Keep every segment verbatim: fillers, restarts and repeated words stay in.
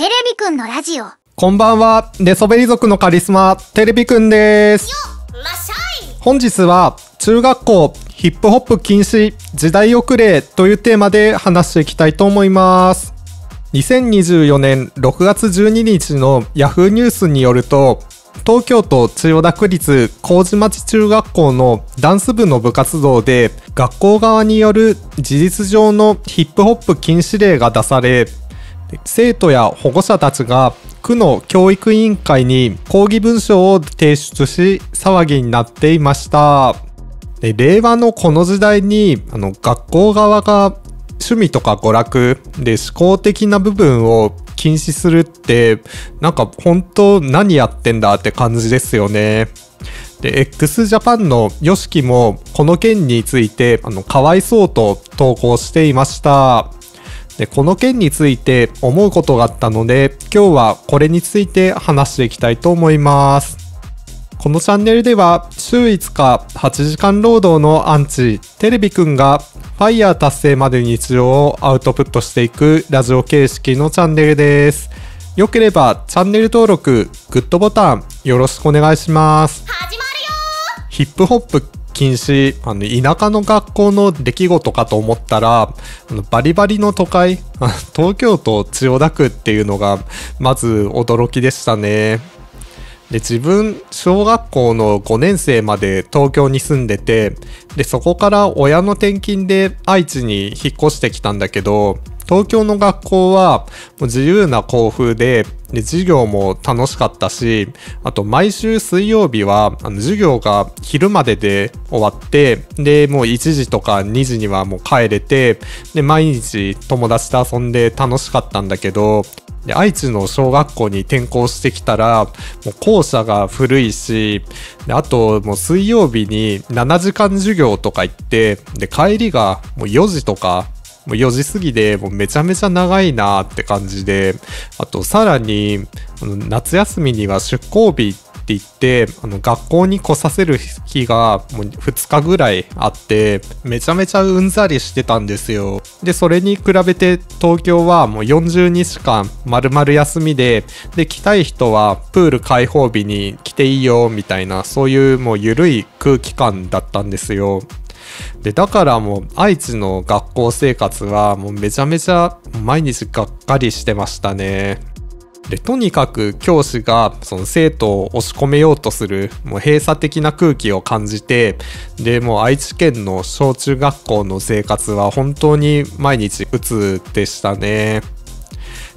テレビくんのラジオ。こんばんは、寝そべり族のカリスマテレビくんです。よっらっしゃい。本日は中学校ヒップホップ禁止時代遅れというテーマで話していきたいと思います。にせんにじゅうよねんろくがつじゅうににちのヤフーニュースによると、東京都千代田区立麹町中学校のダンス部の部活動で、学校側による事実上のヒップホップ禁止令が出され、生徒や保護者たちが区の教育委員会に抗議文書を提出し、騒ぎになっていました。で、令和のこの時代にあの学校側が趣味とか娯楽で思考的な部分を禁止するって、なんか本当何やってんだって感じですよね。で、 X ジャパンの YOSHIKI もこの件についてあのかわいそうと投稿していました。で、この件について思うことがあったので、今日はこれについて話していきたいと思います。このチャンネルでは週いつかはちじかん労働のアンチテレビくんがファイヤー達成まで日常をアウトプットしていくラジオ形式のチャンネルです。よければチャンネル登録、グッドボタンよろしくお願いします。始まるよ。ヒップホップ禁止、あの田舎の学校の出来事かと思ったら、あのバリバリの都会、東京都千代田区っていうのがまず驚きでしたね。で、自分小学校のごねんせいまで東京に住んでて、でそこから親の転勤で愛知に引っ越してきたんだけど、東京の学校はもう自由な校風で、で授業も楽しかったし、あと毎週水曜日はあの授業が昼までで終わって、でもういちじとかにじにはもう帰れて、で毎日友達と遊んで楽しかったんだけど、で愛知の小学校に転校してきたら、もう校舎が古いし、であともう水曜日にななじかん授業とか行って、で帰りがもうよじとかもうよじ過ぎで、もうめちゃめちゃ長いなーって感じで、あとさらに夏休みには出校日って言って、あの学校に来させる日がもうふつかぐらいあって、めちゃめちゃうんざりしてたんですよ。でそれに比べて東京はもうよんじゅうにちかん丸々休みで、で来たい人はプール開放日に来ていいよみたいな、そういうもう緩い空気感だったんですよ。でだからもう愛知の学校生活はもうめちゃめちゃ毎日がっかりしてましたね。でとにかく教師がその生徒を押し込めようとする、もう閉鎖的な空気を感じて、でもう愛知県の小中学校の生活は本当に毎日鬱でしたね。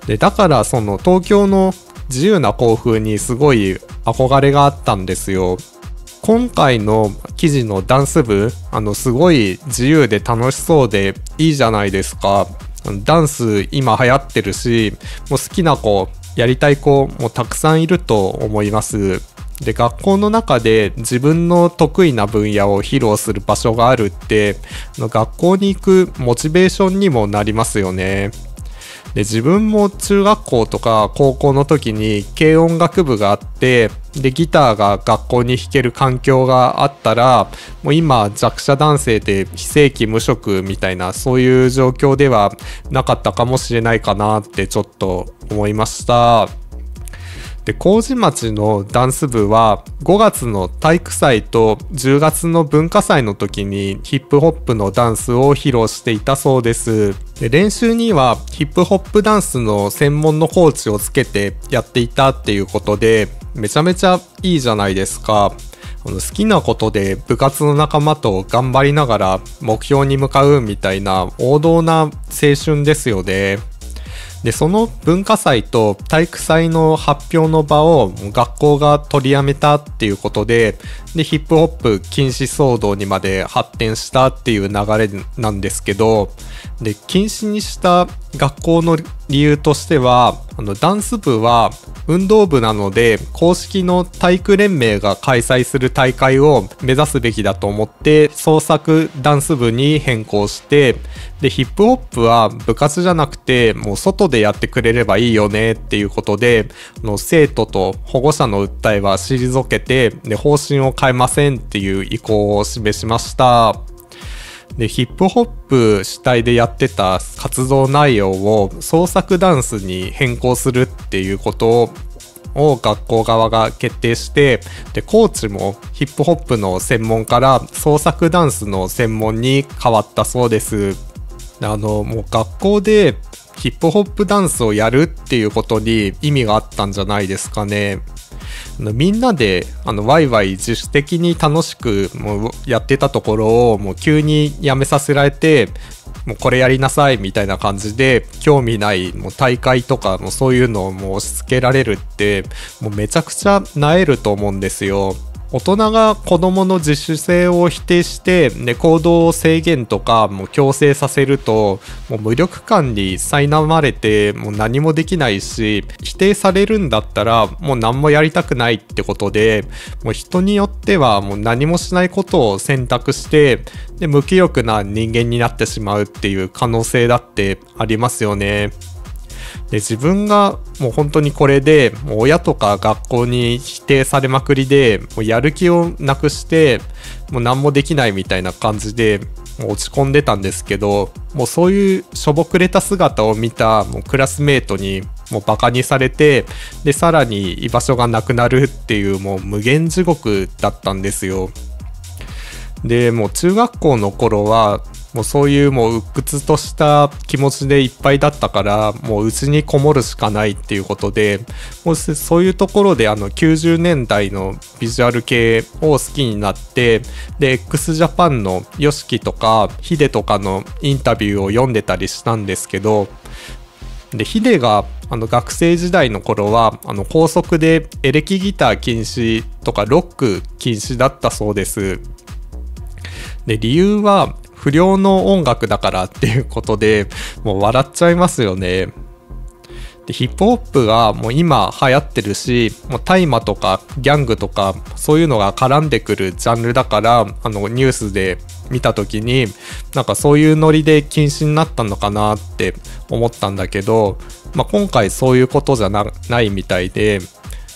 でだからその東京の自由な校風にすごい憧れがあったんですよ。今回の記事のダンス部、あのすごい自由で楽しそうでいいじゃないですか。ダンス今流行ってるし、もう好きな子やりたい子もたくさんいると思います。で学校の中で自分の得意な分野を披露する場所があるって、学校に行くモチベーションにもなりますよね。で自分も中学校とか高校の時に軽音楽部があって、でギターが学校に弾ける環境があったら、もう今弱者男性で非正規無職みたいな、そういう状況ではなかったかもしれないかなってちょっと思いました。で麹町のダンス部はごがつの体育祭とじゅうがつの文化祭の時にヒップホップのダンスを披露していたそうです。で練習にはヒップホップダンスの専門のコーチをつけてやっていたっていうことで、めちゃめちゃいいじゃないですか。あの好きなことで部活の仲間と頑張りながら目標に向かうみたいな王道な青春ですよね。でその文化祭と体育祭の発表の場を学校が取りやめたっていうことで、でヒップホップ禁止騒動にまで発展したっていう流れなんですけど、で禁止にした学校の理由としては、あのダンス部は運動部なので公式の体育連盟が開催する大会を目指すべきだと思って、創作ダンス部に変更して、でヒップホップは部活じゃなくてもう外でやってくれればいいよねっていうことで、あの生徒と保護者の訴えは退けて、で方針を変えませんっていう意向を示しました。でヒップホップ主体でやってた活動内容を創作ダンスに変更するっていうことをを学校側が決定して、でコーチもヒップホップの専門から創作ダンスの専門に変わったそうです。あのもう学校でヒップホップダンスをやるっていうことに意味があったんじゃないですかね。みんなであのワイワイ自主的に楽しくもうやってたところをもう急にやめさせられて、もうこれやりなさいみたいな感じで興味ないもう大会とかもそういうのをもう押し付けられるって、もうめちゃくちゃ萎えると思うんですよ。大人が子どもの自主性を否定して、ね、行動を制限とかもう強制させると、もう無力感に苛まれてもう何もできないし、否定されるんだったらもう何もやりたくないってことで、もう人によってはもう何もしないことを選択して、で無気力な人間になってしまうっていう可能性だってありますよね。で自分がもう本当にこれでもう親とか学校に否定されまくりで、もうやる気をなくしてもう何もできないみたいな感じでもう落ち込んでたんですけど、もうそういうしょぼくれた姿を見たもうクラスメートにもうバカにされて、でさらに居場所がなくなるっていうもう無限地獄だったんですよ。でもう中学校の頃はもうそういうもう鬱屈とした気持ちでいっぱいだったから、もう家にこもるしかないっていうことで、もうそういうところであのきゅうじゅうねんだいのビジュアル系を好きになって、で X ジャパンの YOSHIKI とか HIDE とかのインタビューを読んでたりしたんですけど、で HIDE があの学生時代の頃はあの高速でエレキギター禁止とかロック禁止だったそうです。で理由は不良の音楽だからっていうことで、もう笑っちゃいますよね。でヒップホップがもう今流行ってるし、もう大麻とかギャングとかそういうのが絡んでくるジャンルだから、あのニュースで見た時になんかそういうノリで禁止になったのかなって思ったんだけど、まあ、今回そういうことじゃ な, ないみたいで。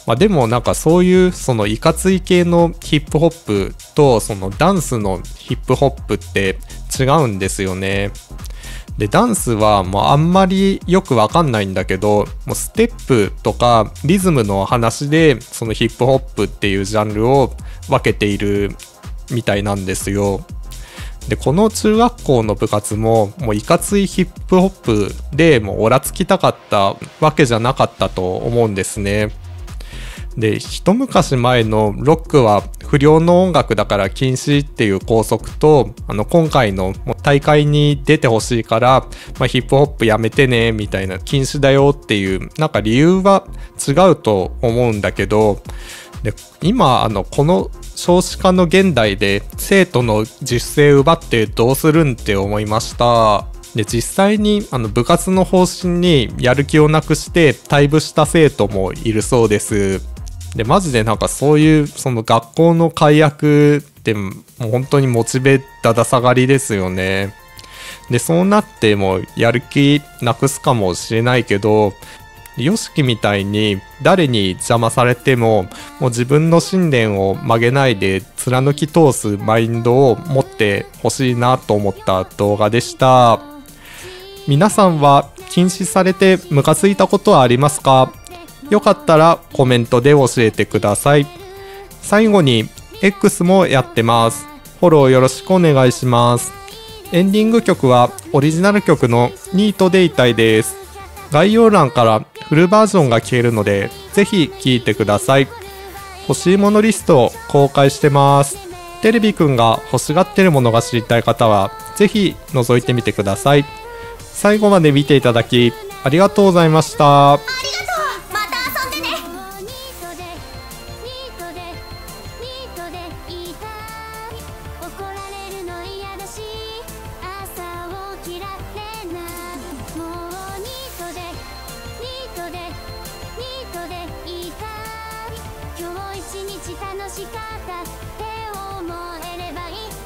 まあでもなんかそういうそのいかつい系のヒップホップとそのダンスのヒップホップって違うんですよね。でダンスはもうあんまりよくわかんないんだけど、もうステップとかリズムの話でそのヒップホップっていうジャンルを分けているみたいなんですよ。でこの中学校の部活ももういかついヒップホップでもうオラつきたかったわけじゃなかったと思うんですね。で一昔前のロックは不良の音楽だから禁止っていう校則と、あの今回の大会に出てほしいから、まあ、ヒップホップやめてねみたいな禁止だよっていうなんか理由は違うと思うんだけど、で今あのこの少子化の現代で生徒の自主性を奪ってどうするんって思いました。で実際にあの部活の方針にやる気をなくして退部した生徒もいるそうです。でマジでなんかそういうその学校の改悪ってもう本当にモチベだだ下がりですよね。でそうなってもやる気なくすかもしれないけど、YOSHIKIみたいに誰に邪魔されてももう自分の信念を曲げないで貫き通すマインドを持ってほしいなと思った動画でした。皆さんは禁止されてムカついたことはありますか？よかったらコメントで教えてください。最後に X もやってます。フォローよろしくお願いします。エンディング曲はオリジナル曲のニートでいたいです。概要欄からフルバージョンが聴けるので、ぜひ聴いてください。欲しいものリストを公開してます。テレビくんが欲しがってるものが知りたい方は、ぜひ覗いてみてください。最後まで見ていただき、ありがとうございました。楽しかったって思えればいい。